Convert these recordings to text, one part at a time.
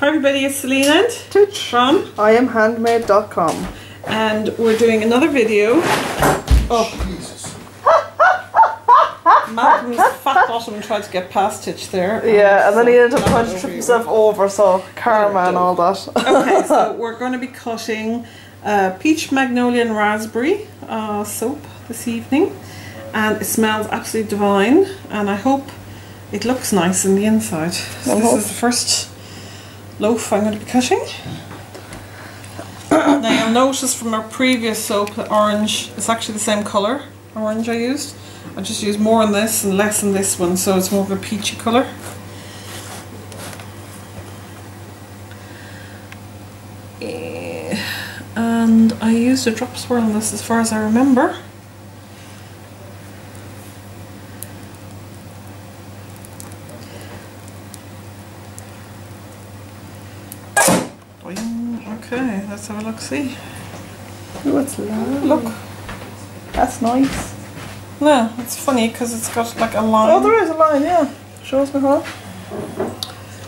Hi everybody, it's Celine and Titch from IAmHandmade.com, and we're doing another video of Jesus. Martin's fat bottom tried to get past Titch there. Yeah, and then he ended up trying to trip himself over, so karma and all that. Okay, so we're going to be cutting peach, magnolia and raspberry soap this evening, and it smells absolutely divine, and I hope it looks nice in the inside. So this is the first loaf I'm going to be cutting. Now you'll notice from our previous soap that orange is actually the same colour orange I used. I just use more on this and less on this one, so it's more of a peachy colour. And I used a drop swirl on this as far as I remember. Okay, let's have a look, see. Ooh, it's long. Look. That's nice. No, it's funny because it's got like a line. Oh, there is a line, yeah. Shows me how.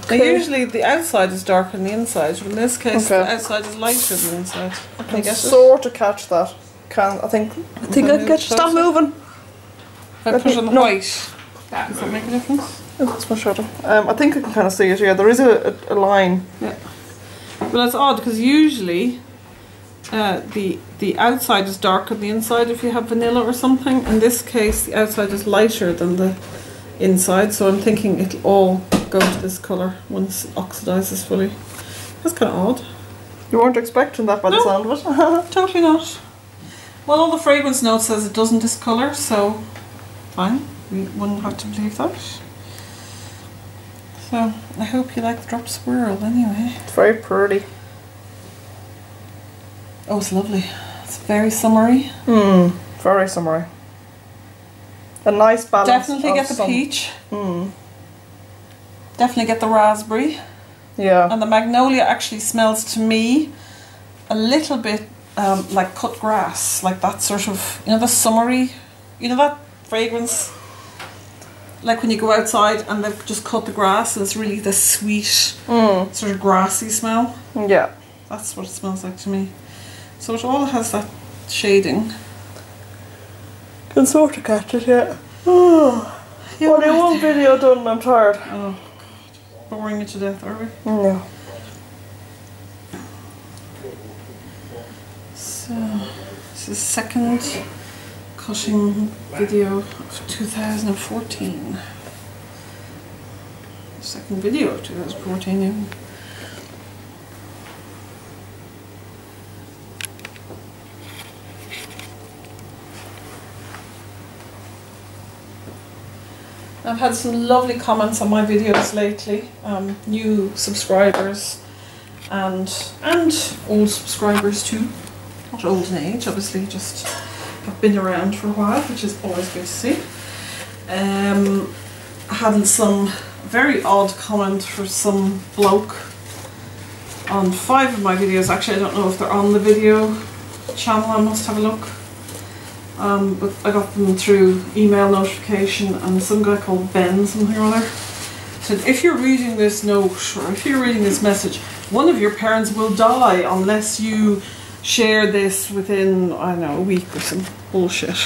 Okay. Now, usually the outside is darker than the inside, but in this case the outside is lighter than the inside. I can sort of catch that. I think I can catch it. Stop moving! I put it on the white. Yeah. Does that make a difference? Oh, it's much shorter. I think I can kind of see it, yeah. There is a line. Yeah. Well, that's odd because usually the outside is darker than the inside if you have vanilla or something. In this case the outside is lighter than the inside, so I'm thinking it'll all go to this colour once it oxidises fully. That's kind of odd. You weren't expecting that by the sound of it? Totally not. Well, all the fragrance note says it doesn't discolour, so fine. We wouldn't have to believe that. So, I hope you like the drop swirl anyway. It's very pretty. Oh, it's lovely. It's very summery. Very summery. A nice balance. Definitely get the peach. Definitely get the raspberry. Yeah. And the magnolia actually smells to me a little bit like cut grass. Like that sort of, you know, the summery, you know, that fragrance. Like when you go outside and they've just cut the grass and it's really the sweet sort of grassy smell. Yeah. That's what it smells like to me. So it all has that shading. Can sort of catch it, yeah. Oh, yeah, only one video done and I'm tired. Oh, God. Boring you to death, are we? No. So, this is the second cutting video of 2014. Second video of 2014, yeah. I've had some lovely comments on my videos lately, new subscribers and old subscribers too. Not old in age, obviously, just I've been around for a while, which is always good to see. I had some very odd comment for some bloke on 5 of my videos. Actually, I don't know if they're on the video channel, I must have a look. But I got them through email notification, and some guy called Ben something or other said, if you're reading this note or if you're reading this message, one of your parents will die unless you share this within, I don't know, a week or some bullshit.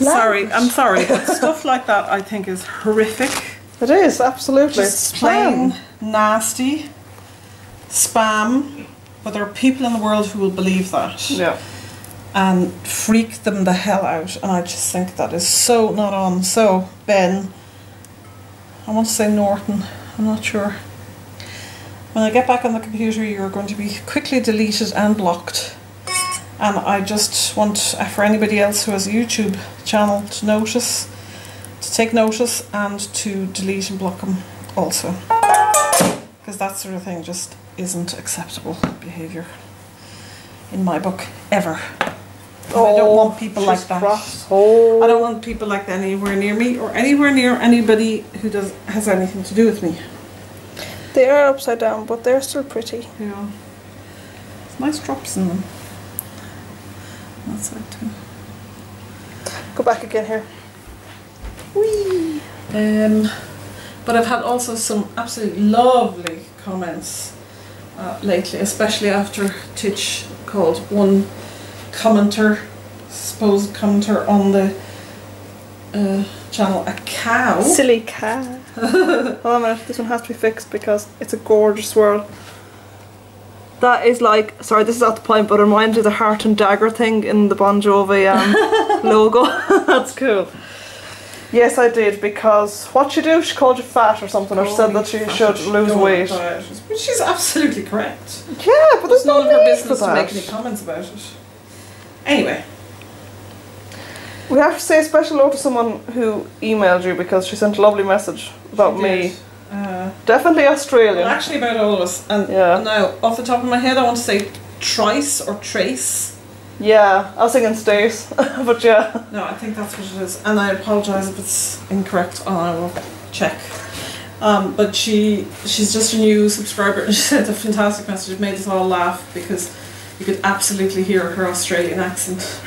Sorry, I'm sorry, but stuff like that I think is horrific. It is, absolutely. Just plain nasty spam, but there are people in the world who will believe that. Yeah. And freak them the hell out, and I just think that is so not on. So Ben, I want to say Norton, I'm not sure. When I get back on the computer, you're going to be quickly deleted and blocked. And I just want, for anybody else who has a YouTube channel, to notice, to take notice, and to delete and block them also, because that sort of thing just isn't acceptable behaviour in my book ever. I don't want people like that. I don't want people like that anywhere near me or anywhere near anybody who has anything to do with me. They are upside down, but they're still pretty. Yeah. There's nice drops in them. That's it too. Go back again here. Whee! But I've had also some absolutely lovely comments lately, especially after Titch called one commenter, supposed commenter on the channel, a cow. Silly cow. Hold on a minute, this one has to be fixed because it's a gorgeous swirl. That is like, sorry this is at the point, but it reminds me of the heart and dagger thing in the Bon Jovi logo. That's cool. Yes I did, because what she do, she called you fat or something, or said that you should lose weight. But she's absolutely correct. Yeah, but there's none of her business to make any comments about it. Anyway. We have to say a special hello to someone who emailed you because she sent a lovely message about me. Definitely Australian. Well, actually about all of us. And now, off the top of my head, I want to say Trice or Trace. Yeah, I was thinking Stace, but yeah. No, I think that's what it is. And I apologise if it's incorrect, and I will check. But she's just a new subscriber, and she sent a fantastic message. It made us all laugh because you could absolutely hear her Australian accent.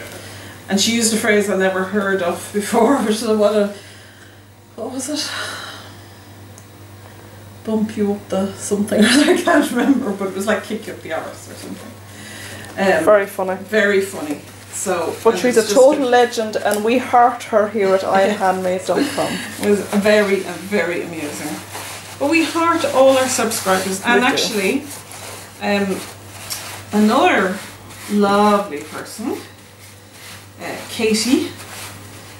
And she used a phrase I never heard of before, which is what was it? Bump you up the something, I can't remember, but it was like kick you up the arse or something. Very funny. Very funny. So, but she's a total legend, and we heart her here at IAmHandmade.com. It was very amusing. But we heart all our subscribers, and actually, another lovely person, Katie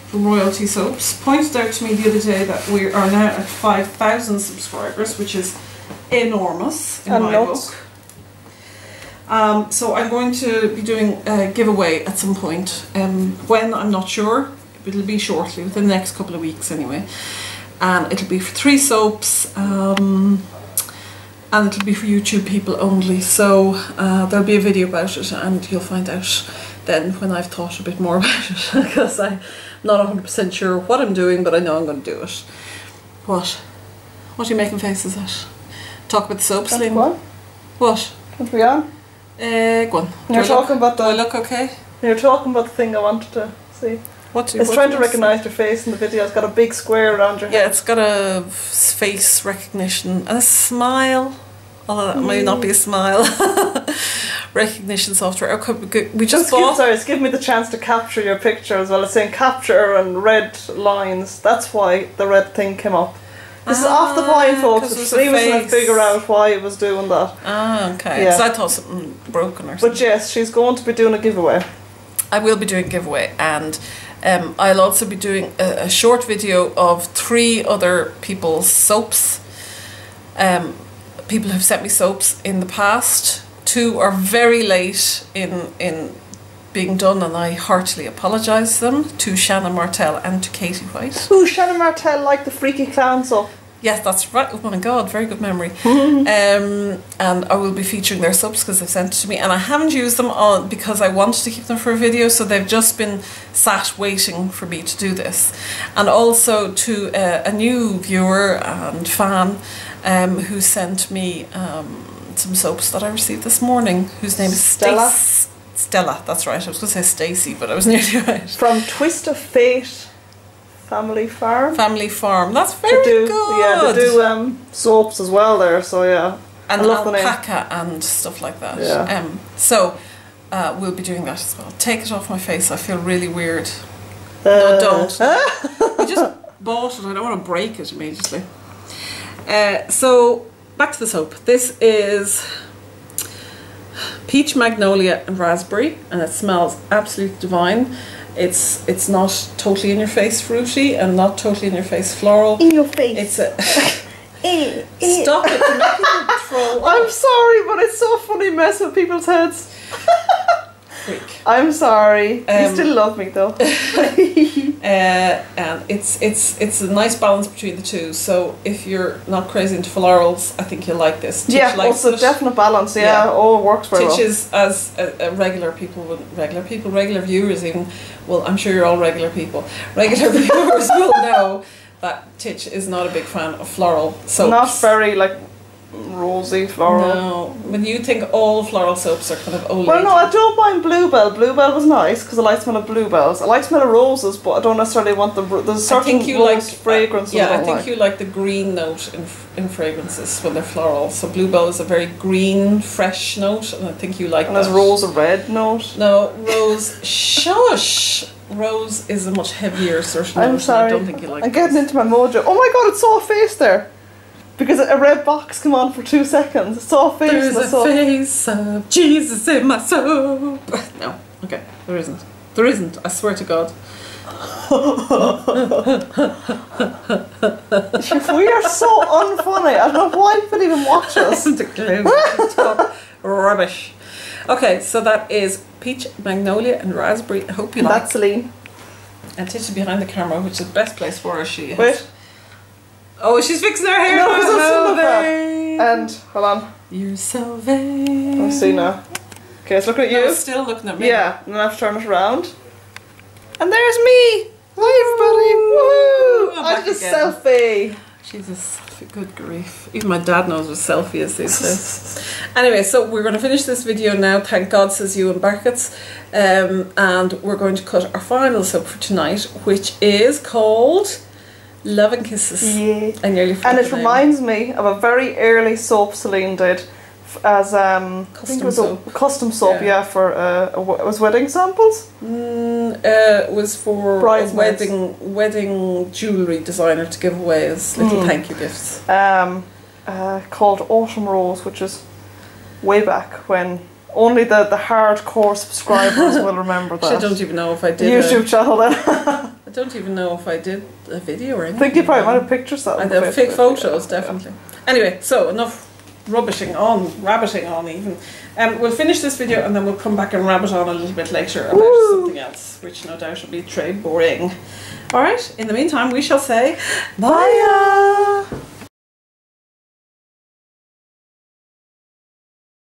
from Royalty Soaps, pointed out to me the other day that we are now at 5,000 subscribers, which is enormous in my book. So I'm going to be doing a giveaway at some point. When, I'm not sure. It'll be shortly, within the next couple of weeks anyway. And it'll be for 3 soaps, and it'll be for YouTube people only. So there'll be a video about it, and you'll find out then when I've thought a bit more about it, because I'm not 100% sure what I'm doing, but I know I'm going to do it. What? What are you making faces at? Talk about the soaps, Celine. What? Can't we on? Go on. You're talking about the. Do I look okay? You're talking about the thing I wanted to see. What? It's trying to recognise your face in the video. It's got a big square around your head. Yeah, it's got a face recognition, a smile. Although that may not be a smile. Recognition software. Okay, we just bought. Sorry, it's given me the chance to capture your picture as well. It's saying capture and red lines. That's why the red thing came up. This is off the point, folks. She was trying to figure out why it was doing that. Ah, okay. Because I thought something broken or something. But yes, she's going to be doing a giveaway. I will be doing a giveaway, and I'll also be doing a short video of 3 other people's soaps. People have sent me soaps in the past. 2 are very late in being done, and I heartily apologise to them, to Shanna Martell and to Katie White. Ooh, Shanna Martell, like the freaky clown soap. Yes, that's right. Oh my god, very good memory. And I will be featuring their subs because they've sent it to me, and I haven't used them on because I wanted to keep them for a video, so they've just been sat waiting for me to do this. And also to a new viewer and fan who sent me some soaps that I received this morning, whose name is Stella. Stella, that's right. I was going to say Stacey, but I was nearly right. From Twist of Fate Family Farm. Family Farm. That's very good. Yeah, they do soaps as well there, so yeah. And alpaca and stuff like that. Yeah. So we'll be doing that as well. Take it off my face. I feel really weird. No, don't. I just bought it. I don't want to break it immediately. So back to the soap. This is peach, magnolia and raspberry, and it smells absolutely divine. It's not totally in your face fruity and not totally in your face floral. In your face. It's a stop it, you're making people throw up. I'm sorry, but it's so funny messing with people's heads. Freak. I'm sorry. You still love me though. And it's a nice balance between the 2. So if you're not crazy into florals, I think you'll like this. Titch yeah, it's a definite balance. Yeah, all works very well. Titch is as regular viewers even. Well, I'm sure you're all regular people. Regular viewers will know that Titch is not a big fan of floral soaps. Not very like rosy floral. No, when you think all floral soaps are kind of old. Well, no, I don't mind Bluebell. Bluebell was nice because I like the smell of bluebells. I like the smell of roses, but I don't necessarily want the there's certain fragrance. Yeah, I think you like the green note in fragrances when they're floral. So Bluebell is a very green, fresh note, and I think you like. And there's Rose a red note. No, Rose. Shush. Rose is a much heavier sort. I'm sorry. I don't think you like. I'm getting into my mojo. Oh my god! It saw a face there, because a red box came on for 2 seconds. It saw a face. There's a face of Jesus in my soul. No, okay, there isn't. There isn't. I swear to God. We are so unfunny. I don't know why people even watch us. Rubbish. Okay, so that is peach, magnolia, and raspberry. I hope you like. That's Celine. And Titch behind the camera, which is the best place for her. She is. Wait. Oh, she's fixing her hair. No, it's and hold on. You're so vain. I'll see now. Okay, it's looking at you. It's still looking at me. Yeah, and then I have to turn it around. And there's me. Hi, everybody. Woo! I did a selfie. Jesus, good grief. Even my dad knows what selfie is these days. Anyway, so we're going to finish this video now, thank God, says you in brackets. And we're going to cut our final soap for tonight, which is called Love and Kisses. Yeah. I nearly forgot. And it reminds me of a very early soap Celine did as custom soap, yeah, for it was wedding samples. It was for wedding jewelry designer to give away as little thank you gifts. Called Autumn Rose, which is way back when. Only the hardcore subscribers will remember that. I don't even know if I did YouTube channel then. I don't even know if I did a video or anything. I think you probably might have pictures that. I fake photos, yeah, definitely. Yeah. Anyway, so enough rabbiting on even. We'll finish this video and then we'll come back and rabbit on a little bit later about something else, which no doubt will be very boring. Alright, in the meantime we shall say bye!